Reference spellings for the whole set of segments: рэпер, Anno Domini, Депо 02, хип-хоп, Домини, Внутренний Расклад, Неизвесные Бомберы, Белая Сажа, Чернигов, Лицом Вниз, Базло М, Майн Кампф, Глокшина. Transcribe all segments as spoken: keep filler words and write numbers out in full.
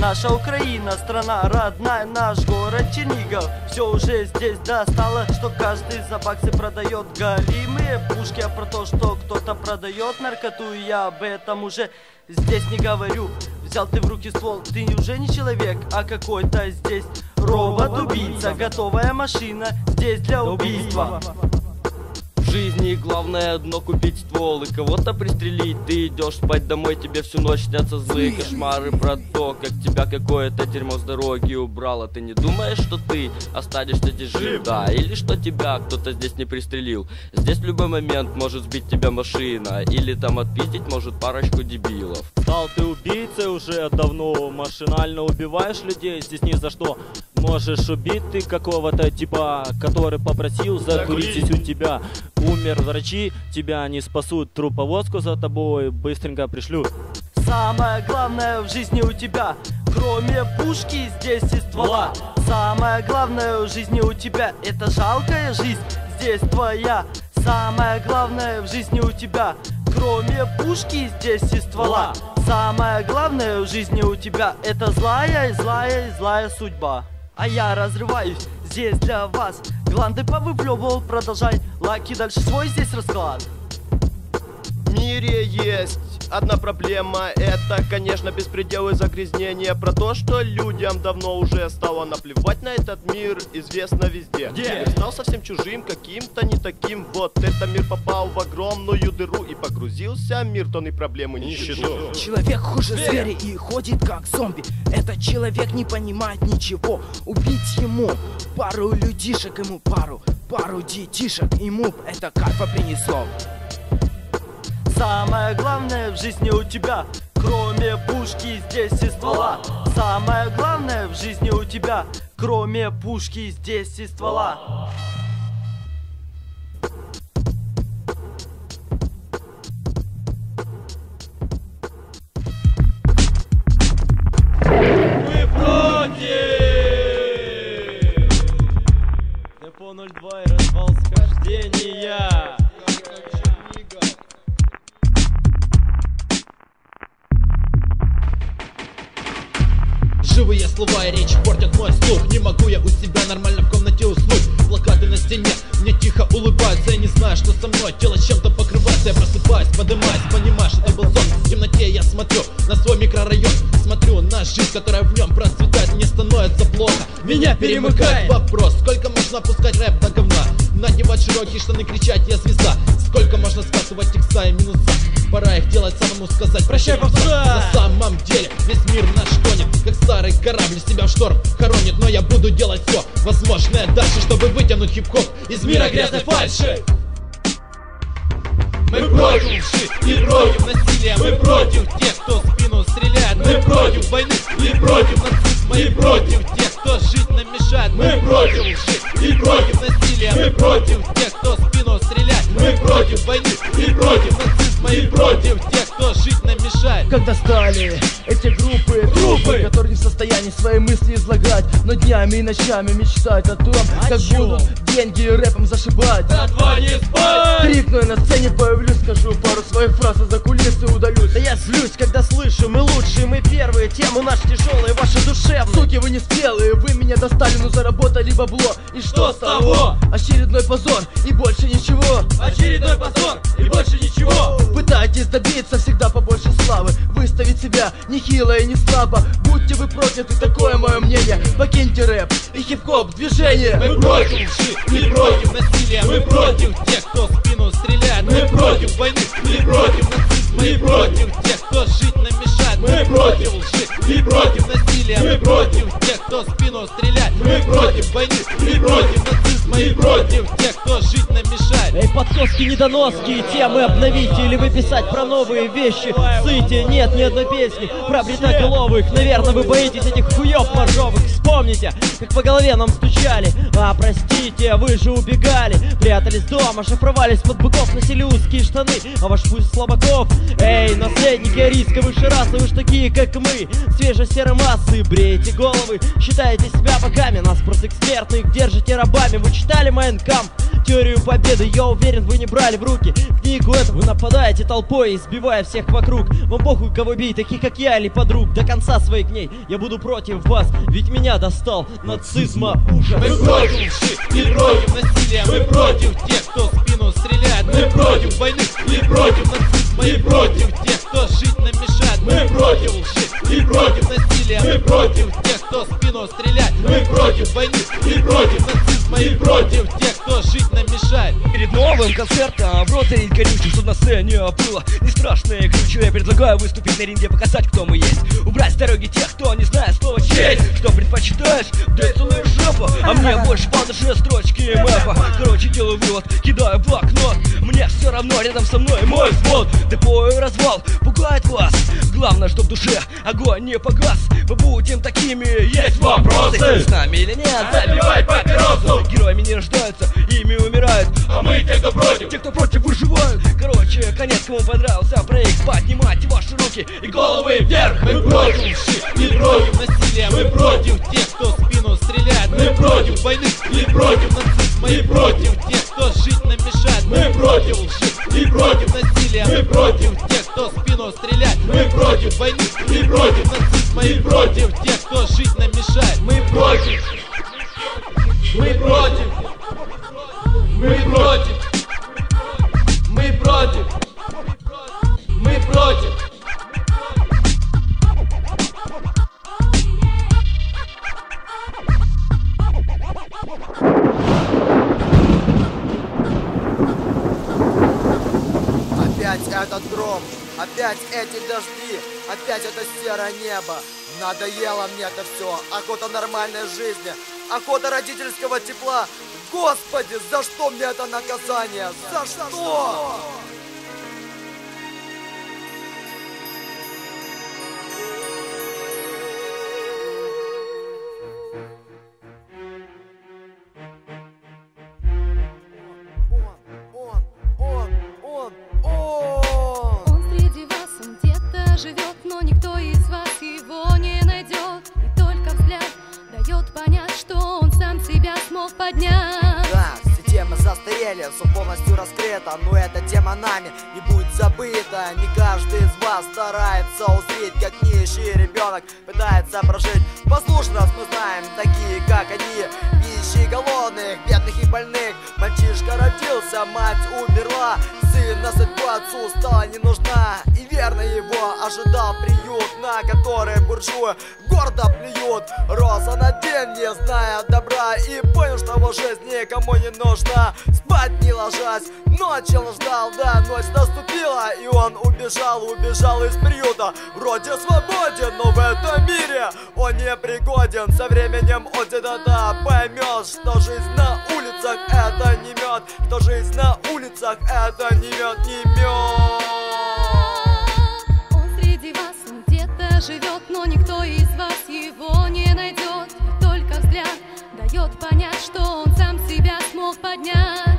Наша Украина, страна родная, наш город Чернигов. Все уже здесь достало, что каждый за баксы продает галимые пушки. А про то, что кто-то продает наркоту, я об этом уже здесь не говорю. Взял ты в руки ствол, ты уже не человек, а какой-то здесь робот-убийца. Готовая машина здесь для убийства. В жизни главное одно — купить ствол и кого-то пристрелить. Ты идешь спать домой, тебе всю ночь снятся злые кошмары про то, как тебя какое-то дерьмо с дороги убрало. Ты не думаешь, что ты останешься здесь жив, да, или что тебя кто-то здесь не пристрелил. Здесь в любой момент может сбить тебя машина, или там отпиздить может парочку дебилов. Стал ты убийцей уже давно, машинально убиваешь людей, здесь ни за что. Можешь убить ты какого-то типа, который попросил закурить у тебя. Умер врачи, тебя не спасут, труповозку за тобой быстренько пришлют. Самое главное в жизни у тебя, кроме пушки здесь и ствола. Самое главное в жизни у тебя, это жалкая жизнь здесь твоя. Самое главное в жизни у тебя, кроме пушки здесь и ствола. Самое главное в жизни у тебя, это злая, злая, злая судьба. А я разрываюсь здесь для вас. Гланды повыплевывал, продолжай. Лаки, дальше свой здесь расклад. В мире есть одна проблема. Это, конечно, беспредел и загрязнение. Про то, что людям давно уже стало наплевать на этот мир, известно везде. Где? Мир стал совсем чужим, каким-то не таким. Вот этот мир попал в огромную дыру, и погрузился мир тонны проблем и нищету. Человек хуже зверя и ходит как зомби. Этот человек не понимает ничего. Убить ему пару людишек, ему пару, пару детишек. Ему это кайфа принесло. Самое главное в жизни у тебя, кроме пушки здесь и ствола. Самое главное в жизни у тебя, кроме пушки здесь и ствола. Мы против! Депо ноль два и развал схождения. Живые слова и речь портят мой слух. Не могу я у себя нормально в комнате уснуть. Плакаты на стене мне тихо улыбаются. Я не знаю, что со мной, тело чем-то покрывается. Я просыпаюсь, подымаюсь, понимаешь, это был сон. В темноте я смотрю на свой микрорайон. Смотрю на жизнь, которая в нем процветает. Мне становится плохо, меня перемыкает вопрос, сколько можно пускать рэп до говна. Надевать широкие штаны, кричать я звезда. Сколько можно скатывать текста и минуса. Пора их делать самому, сказать прощай, попса. На самом деле весь мир наш гонит, как старый корабль себя в шторм хоронит. Но я буду делать все возможное дальше, чтобы вытянуть хип-хоп из мира грязной фальши. Мы против лжи и против насилия. Мы против тех, кто в спину стреляет. Мы против войны и против нацизма. Мы против тех, кто жить нам мешает. Мы против лжи и против насилия. Мы против тех, кто в спину стреляет. Мы против войны и против нацизма. И против тех, кто жить нам мешает. Когда стали эти группы, группы, которые не в состоянии свои мысли излагать, но днями и ночами мечтают о том, о как чем? Буду деньги рэпом зашибать. Да два не спать! Крикну я на сцене, появлюсь, скажу пару своих фраз, а за кулисы удалюсь. Да я злюсь, когда слышу, мы лучшие, мы первые. Тему наш тяжелые, ваши душевные. Суки, вы не спелые, вы меня достали, но заработали бабло. И что, что с того? Очередной позор и больше ничего. Очередной позор и больше ничего. Пытайтесь добиться всегда побольше славы, выставить себя нехило и не слабо. Будьте вы прокляты, такое мое мнение. Покиньте рэп и хип-хоп движение. Мы против лжи, мы против насилия. Мы против тех, кто в спину стреляет. Мы против войны, мы против нацизма. Мы против тех, кто жить нам мешает. Мы против лжи, мы против насилия. Мы против тех, кто в спину стреляет. Мы против войны, мы против нацизма. И против тех, кто жить нам мешает. Эй, подсоски, недоноски, темы обновите или выписать про новые вещи. Сыте, нет ни одной песни про бритоголовых. Наверное, вы боитесь этих хуёв моржовых. Вспомните, как по голове нам стучали. А, простите, вы же убегали. Прятались дома, шифровались под быков. Носили узкие штаны, а ваш пусть слабаков. Эй, наследники риска выше расы, вы ж такие, как мы, свежесерой массы. Бреете головы, считаете себя богами, нас просто экспертных держите рабами. Вы читали Майн Кампф? теорию победы, я уверен, вы не брали в руки книгу эту. Вы нападаете толпой, избивая всех вокруг. Вам похуй, кого бей, таких как я или подруг. До конца своих дней я буду против вас, ведь меня достал нацизма ужас. Мы против шип и против насилия, мы против тех, кто в спину стреляет. Мы против войны и против нацизма, и против тех, кто жить нам мешает. Мы против лжи и против насилия, мы против тех, кто в спину стреляет. Мы против войны и против нацизма, и против тех, кто жить нам мешает. Перед новым концертом в рот и горючим, чтоб на сцене было не страшно и круче. Я предлагаю выступить на ринге, показать, кто мы есть. Убрать с дороги тех, кто не знает слова честь. Что предпочитаешь? Да это лишь жопа. А мне больше по душе строчки мэпа. Короче, делаю вывод, кидаю блокнот. Мне все равно, рядом со мной мой взвод. Депо и развал пугает вас, главное, чтоб в душе огонь не погас. Мы будем такими, есть вопросы. Ты с нами или нет? Забивай папиросу. Героями не рождаются, ими умирают. А мы те, кто против, те, кто против, выживают. Короче, конец, кому понравился проект, поднимайте ваши руки и головы вверх. Мы против шип, не против насилия, мы против тех, кто в спину стреляет. Мы против войны и против нацизма, и против тех, кто жить нам мешает. Мы против лжи и против насилия, мы против тех, кто в спину стреляет. Мы против войны и против нацизма, и против тех, кто жить нам мешает. Мы против, мы против, мы против, мы против, мы против. Опять этот гром, опять эти дожди, опять это серое небо. Надоело мне это все, охота нормальной жизни, охота родительского тепла. Господи, за что мне это наказание? За что? Полностью раскрыта, но эта тема нами не будет забыта. Не каждый из вас старается узреть, как нищий ребенок пытается прожить. Послушай нас, мы знаем, такие как они, нищие, голодных, бедных и больных. Мальчишка родился, мать умерла, сын на судьбу отцу стала не нужна. И верно его ожидал приют, на который буржуи гордо плюют. Рос он один, не зная добра, и понял, что его жизнь никому не нужна. Спать не ложась, ночь он ждал, да, ночь наступила, и он убежал, убежал из приюта. Вроде свободен, но в этом мире он непригоден. Со временем он где-то поймет, что жизнь на улицах это не мед, что жизнь на улицах это не мед, не мед. Он среди вас, он где-то живет, но никто из вас его не найдет. Только взгляд дает понять, что он сам себя смог поднять.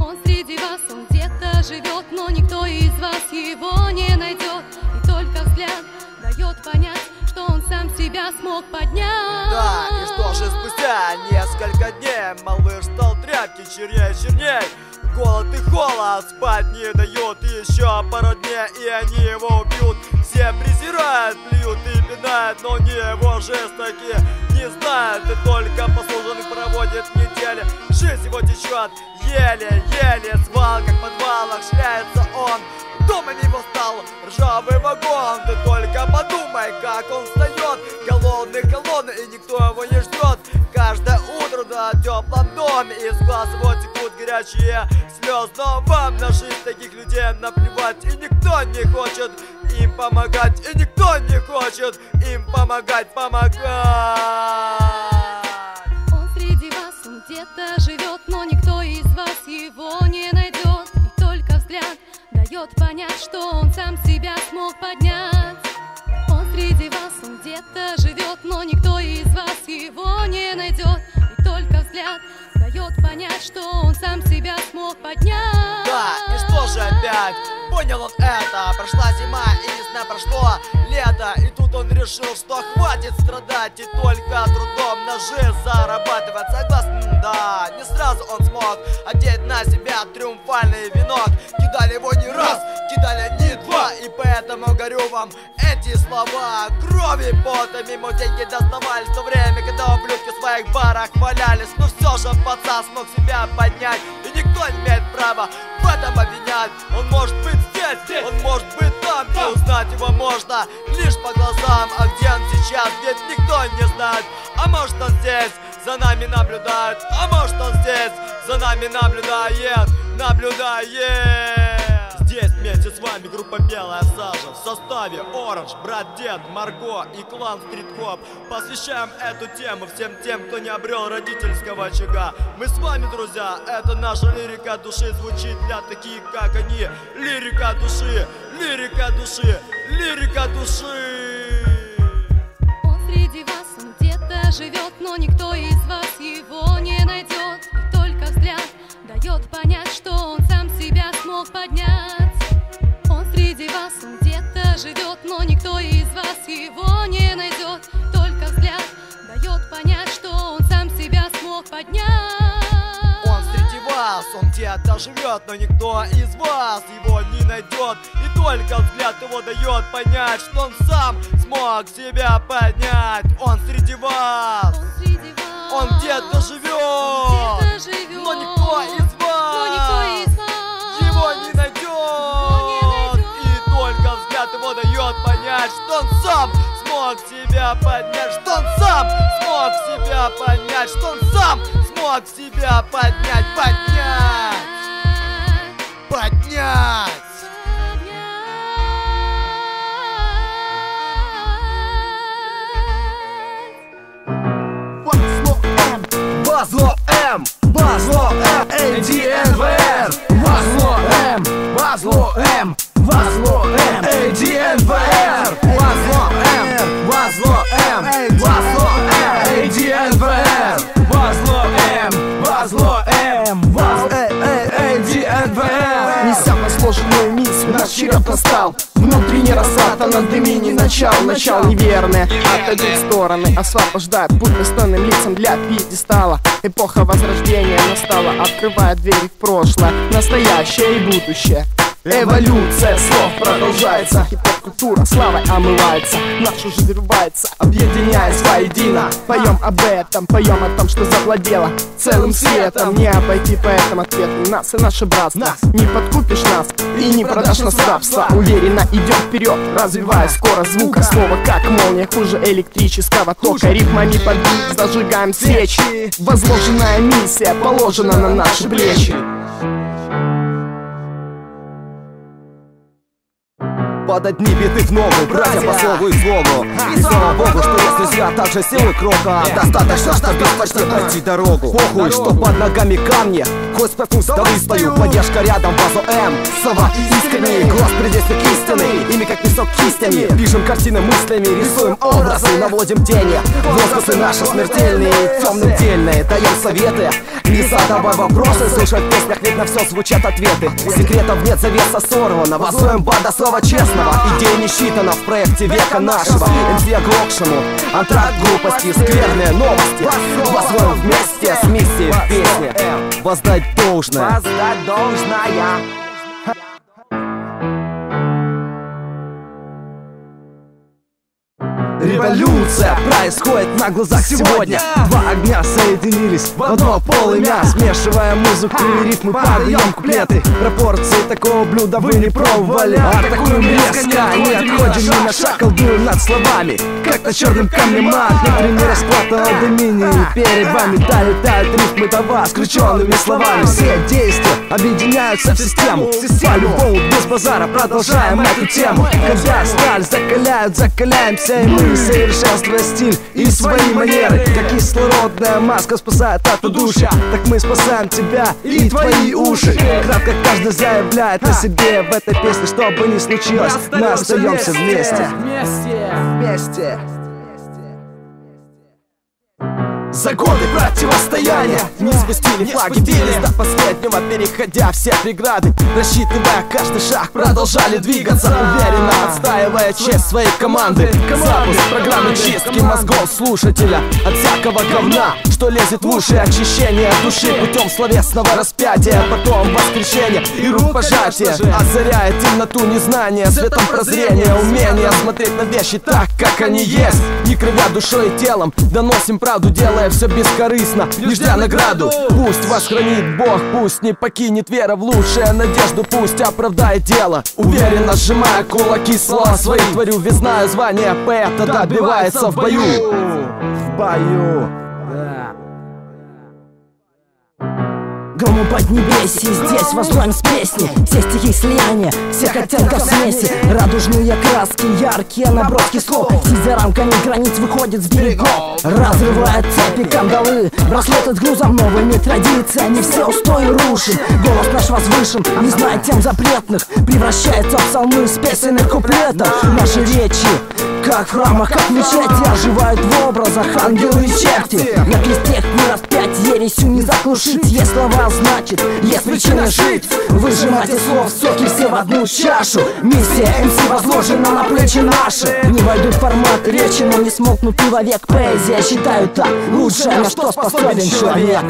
Он среди вас, он где-то живет, но никто из вас его не найдет. И только взгляд дает понять, что он сам себя смог поднять. Да, и что же спустя несколько дней малыш стал тряпки черней, черней. Голод и холод спать не дает, еще пару дней и они его убьют. Все презирают, плюют и пинают, но не его жестоки не знают. И только послуженных проводит недели, жизнь его течет еле-еле. В свалках, подвалах шляется он, дома не восстал ржавый вагон. Ты только подумай, как он встает, голодный, голодный, и никто его не ждет. Каждое утро на теплом доме из глаз его текут горячие слезы. Но вам на жизнь таких людей наплевать, и никто не хочет им помогать, и никто не хочет им помогать, помогать. Он среди вас, он где-то живет, но никто из вас его не найдет. И только взгляд дает понять, что он сам себя смог поднять. Он среди вас, он где-то живет, но никто из вас его не найдет. И только взгляд дает понять, что он сам себя смог поднять. Да, и что же опять проект. Понял он это. Прошла зима и не знаю, прошло лето. И тут он решил, что хватит страдать и только трудом на жизнь зарабатывать. Согласен, да. Не сразу он смог одеть на себя триумфальный венок. Кидали его не раз, кидали не два. И поэтому горю вам эти слова. Крови, пота, мимо деньги доставались. В то время, когда ублюдки в своих барах валялись. Но все же пацан смог себя поднять. И никто не имеет права в этом обвинять. Он может быть здесь, здесь. Он может быть там, но узнать его можно лишь по глазам. А где он сейчас, ведь никто не знает. А может он здесь, за нами наблюдает. А может он здесь, за нами наблюдает. Наблюдает. Здесь вместе с вами группа Белая Сажа. В составе Оранж, Брат Дед, Марго и клан Стрит-Хоп. Посвящаем эту тему всем тем, кто не обрел родительского очага. Мы с вами, друзья, это наша лирика души. Звучит для таких, как они. Лирика души, лирика души, лирика души. Он среди вас, он где-то живет, но никто из вас его не найдет. И только взгляд дает понять, что он сам себя смог поднять. Вас, он где-то живет, но никто из вас его не найдет. Только взгляд дает понять, что он сам себя смог поднять. Он среди вас, он где-то живет, но никто из вас его не найдет. И только взгляд его дает понять, что он сам смог себя поднять. Он среди вас, он, он где-то живет, где живет, но никто из вас, никто из вас его не найдет. Его дает понять, что он сам смог себя поднять, что он сам смог себя поднять, что он сам смог себя поднять, поднять, поднять. Базло М, Базло М, эй ди эн ви эр, Базло М, Базло М, Базло М, эй ди эн ви эр, Базло М, Базло М, Базло М, эй ди эн ви эр, Базло М, Базло М, Базло эй ди эн ви эр. Не самая сложная миссия у нас черед настал. Внутренне рассад, Anno Domini, начало, начало неверное. Отойдут в стороны, освобождает путь достойным лицам для пьедестала. Эпоха возрождения настала, открывает двери в прошлое, настоящее и будущее. Эволюция слов продолжается. Хип-хоп-культура славой омывается. Наш уже вырывается, объединяясь воедино. Поем об этом, поем о том, что завладело целым светом. Не обойти поэтому ответы нас и наше братство. Не подкупишь нас и не продашь нас в рабство. Уверенно идем вперед, развивая скорость звука. Слово как молния, хуже электрического тока. Ритмами под бит зажигаем свечи. Возложенная миссия положена на наши плечи. Под одни биты в ногу, братья по слову и слову. И слава богу, что если я так же силы крока, достаточно, чтобы почти найти дорогу. Похуй, что под ногами камни, хоть споткнусь, да выстою. Поддержка рядом, Базу М, слова искренние. Глаз предельно истинный, ими как песок кистями. Пишем картины мыслями, рисуем образы, наводим тени. Возгласы наши смертельные, темно-дельные. Даем советы, не задавай вопросы. Слушай, в песнях видно все, звучат ответы. Секретов нет, завеса сорвана. Базу М, бада, слово честно. Идея не считана в проекте века нашего. МС Глокшину, антракт глупости, скверные новости. Возвоем вместе с миссией в песне. Воздать должное. Воздать должное. Революция происходит на глазах сегодня. Два огня соединились в одно полымя. Смешивая музыку и ритмы, подаем куплеты. Пропорции такого блюда вы не пробовали. Атакуем резко, не отходим ни на шаг. Колдуем над словами, как на черном камне-маг. Внутренний расклад Anno Domini. Перед вами долетают рифмы до вас крученными словами. Все действия объединяются в систему. По-любому без базара продолжаем эту тему. Когда сталь закаляют, закаляемся и мы. Совершенствуя стиль и свои манеры. Как кислородная маска спасает от удушья, так мы спасаем тебя и твои уши. Кратко каждый заявляет о себе в этой песне. Что бы ни случилось, мы остаемся вместе. Вместе. Вместе. За годы противостояния не спустили флаги, бились до последнего, переходя все преграды, рассчитывая каждый шаг, продолжали двигаться, уверенно отстаивая честь своей команды. Запуск программы чистки мозгов слушателя от всякого говна, что лезет в уши, очищение души путем словесного распятия, потом воскрешение и рукопожатие, озаряет темноту незнания светом прозрения, умение смотреть на вещи так, как они есть, не кривя душой и телом, доносим правду, дело все бескорыстно, не ждя награду. Пусть вас хранит Бог, пусть не покинет вера в лучшее, надежду пусть оправдает дело. Уверенно сжимая кулаки, слова свои творю, ведь знаю звание поэта добивается в бою. В бою. Грому поднебесье, здесь возглавим с песни, все стихи слияния, всех оттенков смеси, радужные краски, яркие наброски слов, сидя рамками границ выходит с берегов, разрывая цепи, кандалы, браслеты с грузом, новыми традициями все устои рушим, голос наш возвышен, не зная тем запретных, превращается в псалмы с песенных куплетов, наши речи как в храмах, как в мечети, оживают в образах ангелы и черти. На кресте не распять, ересью не заглушить, есть слова, значит, есть причина жить. Выжимать из слов соки все в одну чашу, миссия МС возложена на плечи наши. Не войдут в формат речи, но не смолкнут и вовек, поэзия, считаю так, лучшее, на что способен человек.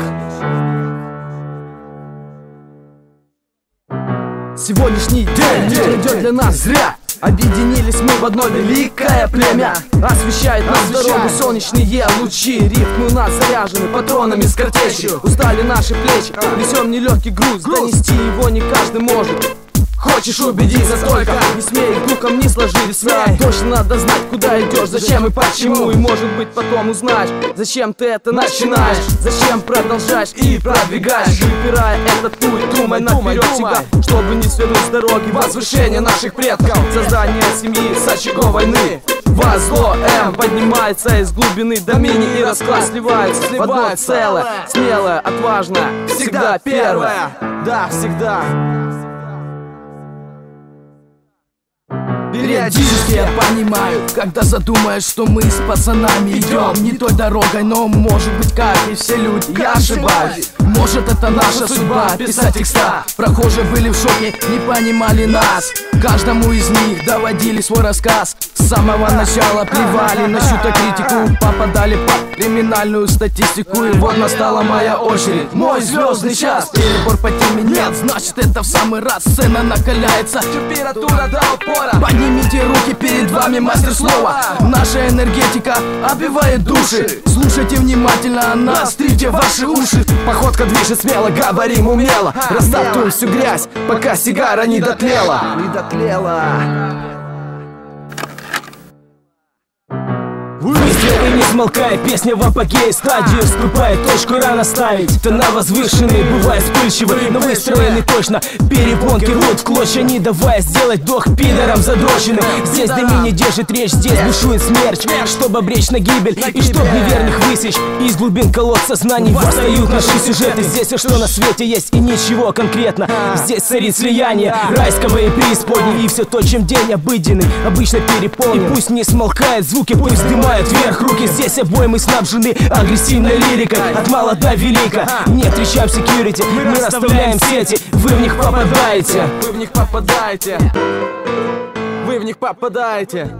Сегодняшний день не придет для нас зря, объединились мы в одно великое племя, освещает нас дорогу солнечные лучи, рифмы у нас заряжены патронами с картечью, устали наши плечи, несем нелегкий груз, донести его не каждый может. Хочешь убедиться только, не смей, духом не сложи, смей. Точно надо знать, куда идешь, зачем и почему, и может быть потом узнаешь, зачем ты это начинаешь, зачем продолжаешь и продвигаешь. Выбирая этот путь, думай наперед всегда, чтобы не свернуть с дороги возвышения наших предков. Создание семьи с очагом войны, зло М поднимается из глубины Домини, и расклад сливается в одно целое. Смелое, отважное, всегда первое, да, всегда. Периодически я понимаю, когда задумаешь, что мы с пацанами идем не той дорогой, но может быть, как и все люди, я ошибаюсь. Может, это наша судьба, писать текста. Прохожие были в шоке, не понимали нас. Каждому из них доводили свой рассказ. С самого начала плевали на чью-то критику, попадали под криминальную статистику. И вот настала моя очередь, мой звездный час. Перебор по теме нет, значит это в самый раз. Сцена накаляется, температура до упора. Поднимите руки, перед вами мастер слова. Наша энергетика обвивает души. Слушайте внимательно, настрите ваши уши. Походка движет смело, говорим умело, растаптуем всю грязь, пока сигара не дотлела. Не дотлела. И не смолкая, песня в апогее стадии вступает, точку рано ставить. Тона возвышенные, бывает вспыльчивые, но выстроены точно, перепонки рвут в клочья, не давая сделать вдох пидором задроченным. Здесь Домини держит речь, здесь бушует смерч, чтобы обречь на гибель и чтоб неверных высечь. Из глубин колодца знаний восстают наши сюжеты. Здесь и что на свете есть, и ничего конкретно. Здесь царит слияние райского и преисподней, и все то, чем день обыденный, обычно переполнен. И пусть не смолкает звуки, пусть дымает вверх руки, здесь обоим мы снабжены агрессивной лирикой, от мала до велика. Не встречаем секьюрити, мы расставляем сети, вы в них попадаете, вы в них попадаете, вы в них попадаете.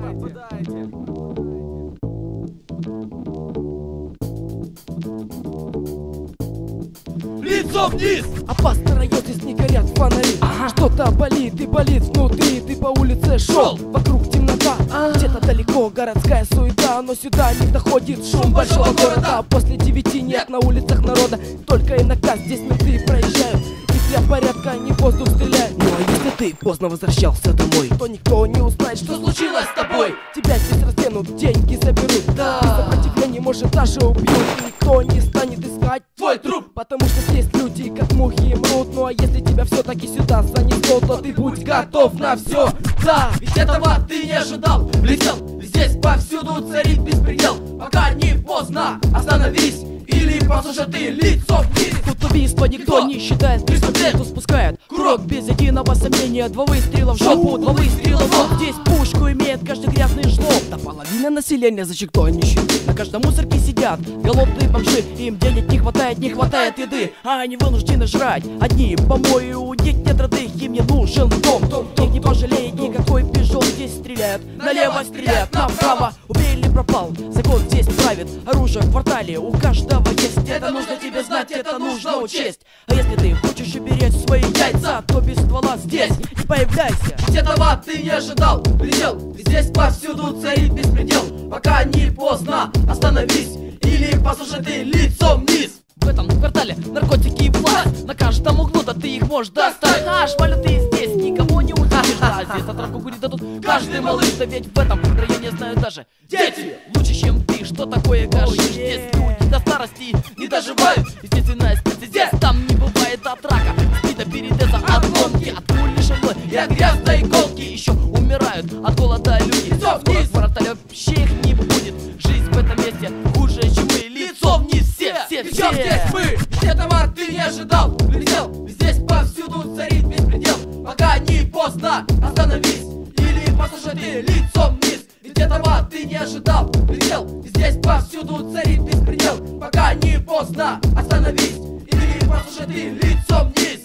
Лицом вниз! Опасно район, здесь не горят фонари, ага. Что-то болит и болит внутри. Ты по улице шел, вокруг темнота, ага. Где-то далеко городская суета, но сюда не доходит шум большого, большого города. города После девяти нет на улицах народа, только иногда здесь менты проезжают, и для порядка не воздух стреляют. Ну а если ты поздно возвращался домой, то никто не узнает, что, что случилось с тобой. Тебя здесь разденут, деньги заберут, да. Без сопротивления, может, даже убьют, и никто не станет искать твой труп, потому что здесь люди как мухи мрут. Ну а если тебя все-таки сюда занесло, то ты будь готов на все, да. Ведь этого ты не ожидал, влетел, здесь повсюду царит беспредел. Пока не поздно, остановись, или послушай ты лицом вниз. Тут убийство никто, никто не считает, преступление спускает. крот, без единого сомнения. Два выстрела в жопу, два выстрела в лоб. Здесь пушку имеет каждый грязный жлоб. Да половина населения зачектой нищет. На каждом мусорке сидят голодные бомжи. Им делить не хватает, не хватает еды. А они вынуждены жрать одни помои. У них нет родных, им не нужен дом. Их не пожалеет никакой пижон. Здесь стреляют, налево стреляют, направо. Убей или пропал, закон здесь правит. Оружие в квартале у каждого есть. Это нужно тебе знать, это нужно учесть. А если ты хочешь уберечь свои яйца, то без ствола здесь не появляйся. Ведь этого ты не ожидал, предел. Ведь здесь повсюду царит беспредел. Пока не поздно, остановись. Или послушай ты лицом вниз. В этом квартале наркотики и власть. На каждом углу, да ты их можешь достать. Аж валюты здесь никого не увидишь. А здесь отравку курить дадут каждый малыш. Да ведь в этом районе знают даже дети. Лучше, чем ты, что такое гашиш. Здесь люди до старости не доживают. Естественная специфика, там не бывает от рака. Спита передается от гонки, от пули шальной и от грязной иголки. Еще умирают от голода люди. Лицом вниз! В квартале вообще их не будет. Жизнь в этом месте хуже, чем мы. Лицом вниз! Причем здесь мы, ведь этого ты не ожидал, предел. Здесь повсюду царит беспредел. Пока не поздно, остановись. Или послушай ты лицом вниз. Ведь этого ты не ожидал, предел. Здесь повсюду царит беспредел. Пока не поздно, остановись. Или послушай ты лицом вниз.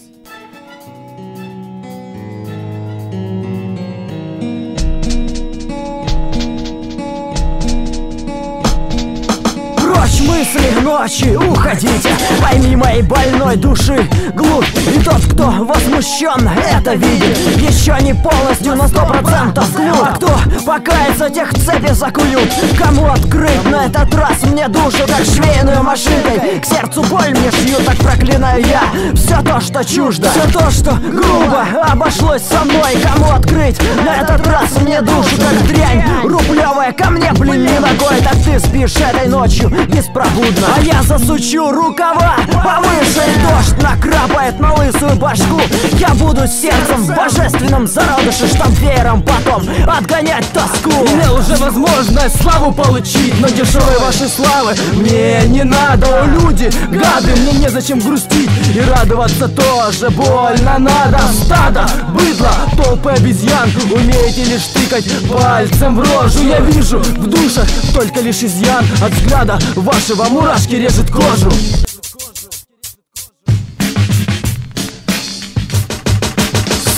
Мысли в ночи, уходите. Пойми моей больной души глуп и тот, кто возмущен, это видит. Еще не полностью, но сто процентов глуп. А кто покается, тех цепи закуют. Кому открыть на этот раз мне душу, как швейную машинкой к сердцу боль мне шьют. Так проклинаю я все то, что чуждо, все то, что грубо обошлось со мной. Кому открыть на этот раз мне душу, как дрянь рублевая ко мне, блин, не ногой. Так ты спишь этой ночью беспробудно, а я засучу рукава повыше. Дождь накрапает на лысую башку. Я буду сердцем в божественном зародыше штампеером потом отгонять тоску. Мне уже возможность славу получить, но дешевые ваши славы мне не надо. О, люди, гады, мне незачем грустить и радоваться тоже больно надо. Стадо, быдло, толпы обезьян, умеете лишь тыкать пальцем в рожу. Я вижу в душах только лишь изъян от взгляда вашего, мурашки режет кожу.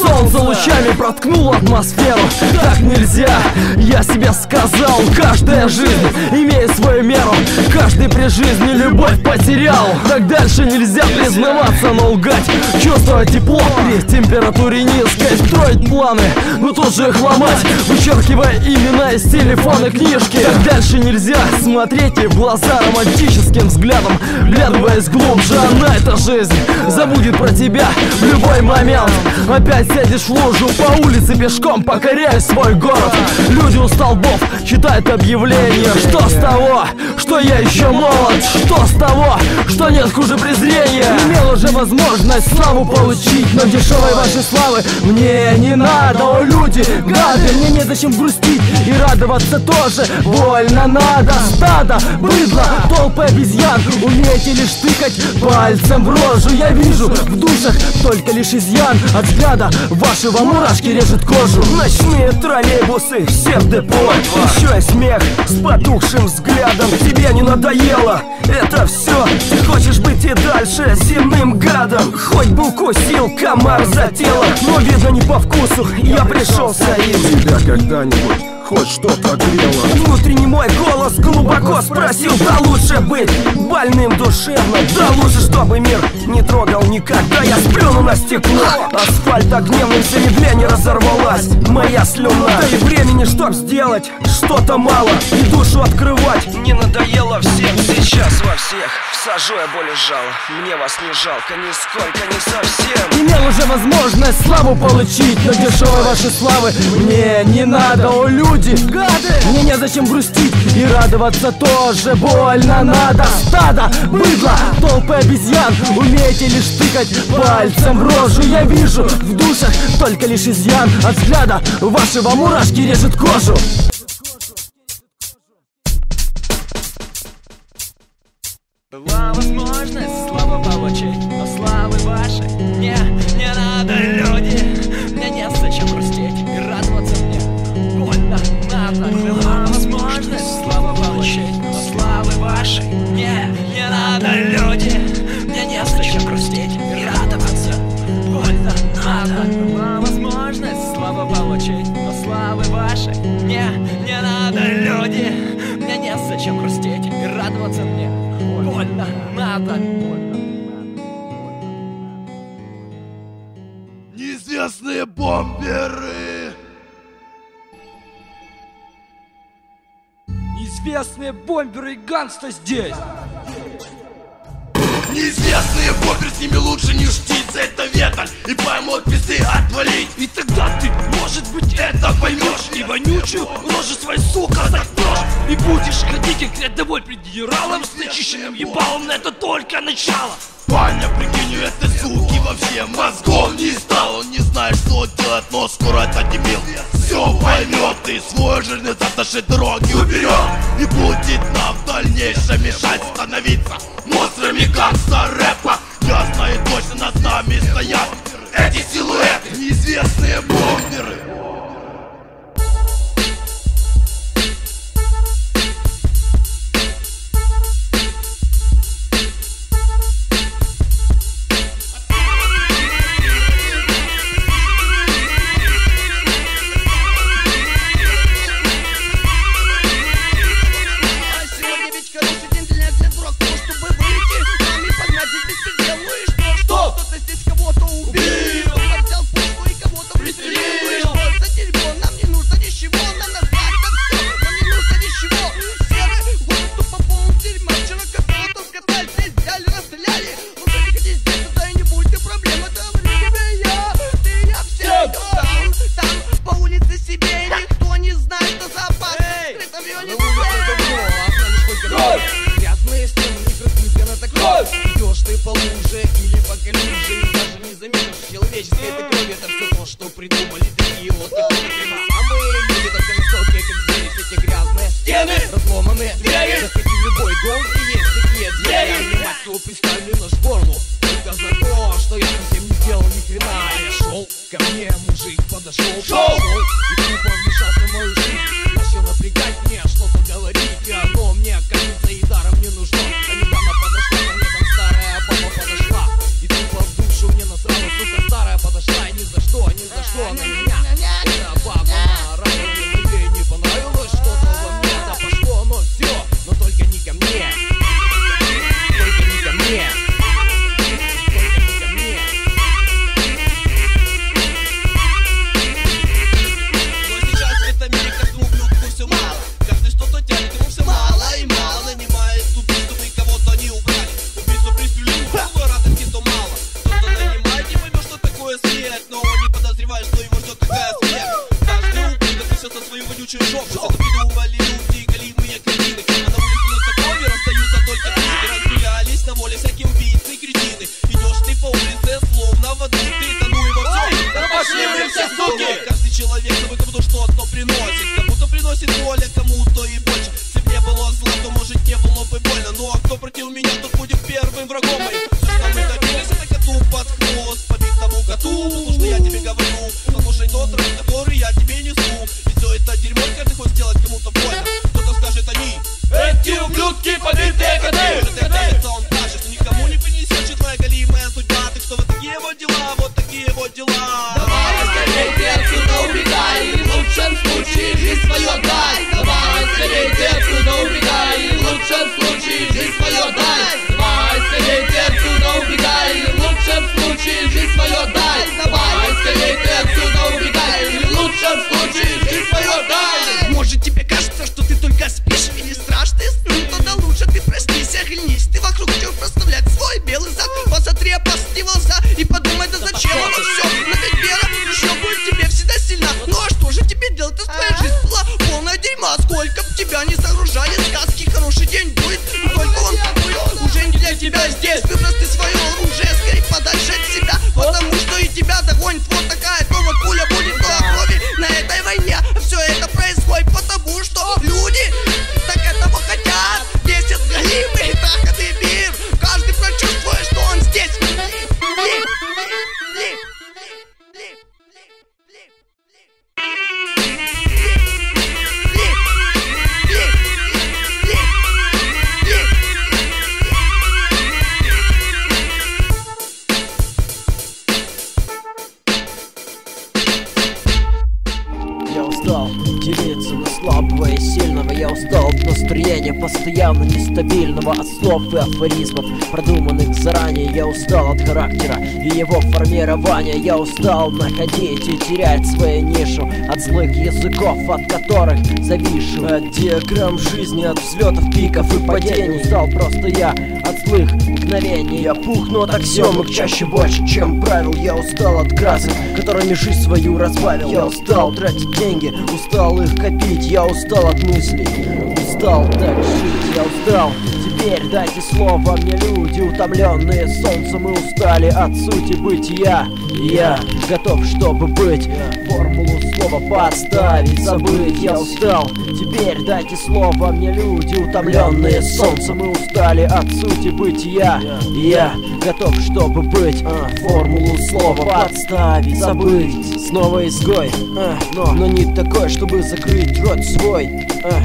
Солнце лучами проткнуло атмосферу. Так нельзя, я себе сказал. Каждая жизнь имеет свою меру. Каждый при жизни любовь потерял. Так дальше нельзя признаваться, но лгать. Чувствовать тепло при температуре низкой. Строить планы, но тут же их ломать, вычеркивая имена из телефона книжки. Так дальше нельзя смотреть и в глаза романтическим взглядом, глядываясь глубже. Она, эта жизнь, забудет про тебя в любой момент. Опять сядешь в лужу, по улице пешком покоряя свой город. Люди у столбов читают объявления. Что с того, что я еще молод? Что с того, что нет хуже презрения? Имел уже возможность славу получить, но дешевой вашей славы мне не надо. О, люди, гады, мне незачем грустить и радоваться тоже больно надо. Стадо, быдло, толпы обезьян, умеете лишь тыкать пальцем в рожу. Я вижу в душах только лишь изъян от взгляда вашего, мурашки режет кожу. Ночные троллейбусы, все в депо. Еще и смех с потухшим взглядом. Тебе не надоело это все? Ты хочешь быть и дальше земным гадом? Хоть бы укусил комар за тело, но видно не по вкусу. Я пришел своим. Тебя когда-нибудь хоть что-то грело? Внутренний мой голос глубоко спросил: да лучше быть больным душевно, да лучше, чтобы мир не трогал никогда. Я сплюну на стекло, асфальт огневным замедлением разорвалась моя слюна. Да и времени, чтоб сделать что-то мало и душу открывать не надоело всем. Сейчас во всех всажу я боль и жал. Мне вас не жалко, нисколько, не совсем. Имел уже возможность славу получить, но дешевой вашей славы мне не надо. О, люди, гады, мне незачем грустить и радоваться тоже больно надо. Стадо, быдло, толпы обезьян, умеете лишь тыкать пальцем в рожу. Я вижу в душах только лишь изъян от взгляда вашего, мурашки режет кожу. Была возможность славу получить, но славы вашей мне не надо. Неизвестные бомберы! Неизвестные бомберы и гангста здесь! Неизвестные бомберы, с ними лучше не штиться, это ветер, и поймут пизды отвалить. И тогда ты, может быть, это поймешь, и вонючую рожу свою, сука, заткнешь, и будешь ходить как рядовой пред генералом с начищенным ебалом, но это только начало. Ваня, прикинь, у этой суки вообще мозгов не стал. Он не знает, что он делает, но скоро это дебил все поймет и свой жирный зад нашей дороги уберет. И будет нам в дальнейшем мешать становиться монстрами гангста рэпа. Ясно и точно над нами стоят эти силуэты, неизвестные бомберы. делиться на слабого и сильного. Я устал от настроения постоянно нестабильного, от слов и афоризмов, продуманных заранее. Я устал от характера и его формирования. Я устал находить и терять свою нишу от злых языков, от которых завишу, от диаграмм жизни, от взлетов, пиков и падений. Устал просто я от злых мгновений. Я пухну от аксиомок чаще больше, чем правил. Я устал от красок, которыми жизнь свою разбавил. Я устал тратить деньги, устал их копить. Я устал от мыслей, устал так жить. Я устал. Теперь дайте слово мне, люди, утомленные солнцем и устали от сути бытия. Я готов, чтобы быть, формулу слова подставить, забыть. Я устал. Теперь дайте слово мне, люди, утомленные солнцем и устали от сути бытия. Я готов, чтобы быть, формулу слова подставить, забыть. Снова изгой, но, но не такой, чтобы закрыть рот свой.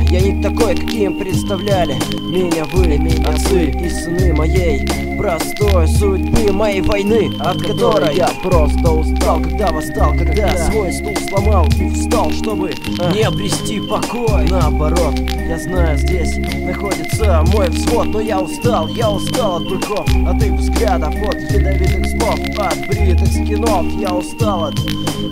Я не такой, каким представляли меня вы, отцы и сыны моей простой судьбы, моей войны, от которой я просто устал, когда восстал, когда свой стул сломал и встал, чтобы не обрести покой. Наоборот, я знаю, здесь находится мой взвод, но я устал, я устал от быков, от их взглядов, от ядовитых слов, от бритых скинов. Я устал от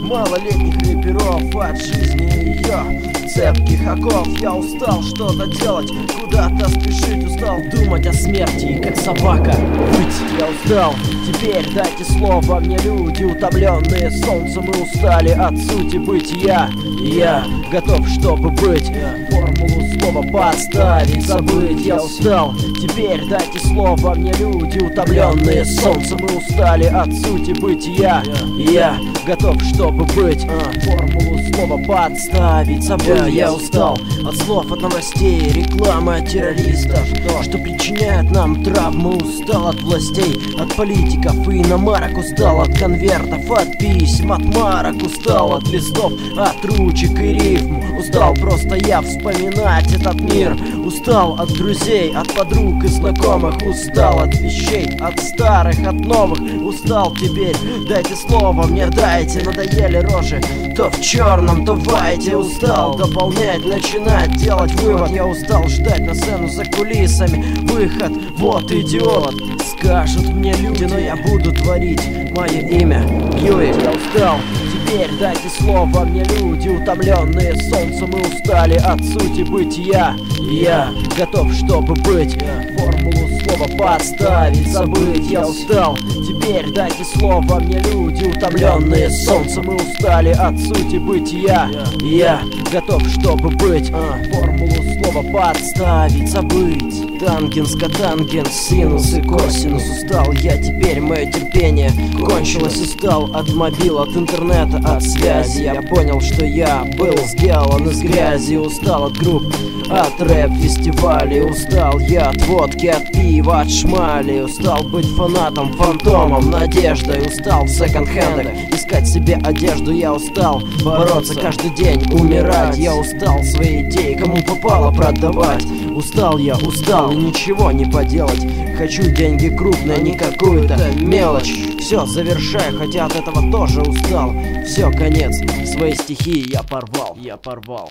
малолетних рэперов, от жизни ее цепких оков. Я устал что-то делать, куда-то спешить. Устал думать о смерти и как собака быть. Я устал. Теперь дайте слово мне, люди, утомленные солнцем и устали от сути бытия. Я готов, чтобы быть, формулу слова подставить, забыть. Я устал. Теперь дайте слово мне, люди, утомленные солнцем и устали от сути бытия. Я готов, чтобы быть, формулу слова подставить, забыть. Я устал от слов, от новостей, рекламы, от террористов, то, что причиняет нам травмы. Устал от властей, от политиков и иномарок. Устал от конвертов, от писем, от марок. Устал от листов, от ручек и рифм. Устал просто я вспоминать этот мир. Устал от друзей, от подруг и знакомых. Устал от вещей, от старых, от новых. Устал теперь, дайте слово мне, дайте. Надоели рожи, то в черном, то в вайте. Устал дополнять, начинать делать вывод. Я устал ждать на сцену за кулисами выход, вот идиот. Скажут мне люди, но я буду творить. Мое имя Юрий. Я устал. Теперь дайте слово мне, люди, утомленные солнцем и устали от сути бытия. Я готов, чтобы быть, формулу слова подставить, забыть. Я устал. Теперь дайте слово мне, люди, утомленные солнцем и устали от сути бытия. Я готов, чтобы быть, формулу слова подставить, забыть. Тангенс, котангенс, синус и косинус. Устал я теперь, мое терпение кончилось. Устал от мобила, от интернета, от связи. Я понял, что я был сделан из грязи. Устал от групп, от рэп-фестивалей. Устал я от водки, от пива, от шмали. Устал быть фанатом, фантомом, надеждой. Устал в секонд-хендах искать себе одежду. Я устал бороться каждый день, умирать. Я устал свои идеи кому попало продавать. Устал я, устал, и ничего не поделать. Хочу деньги крупные, не какую-то мелочь. Все, завершаю, хотя от этого тоже устал. Все, конец, свои стихи я порвал, я порвал.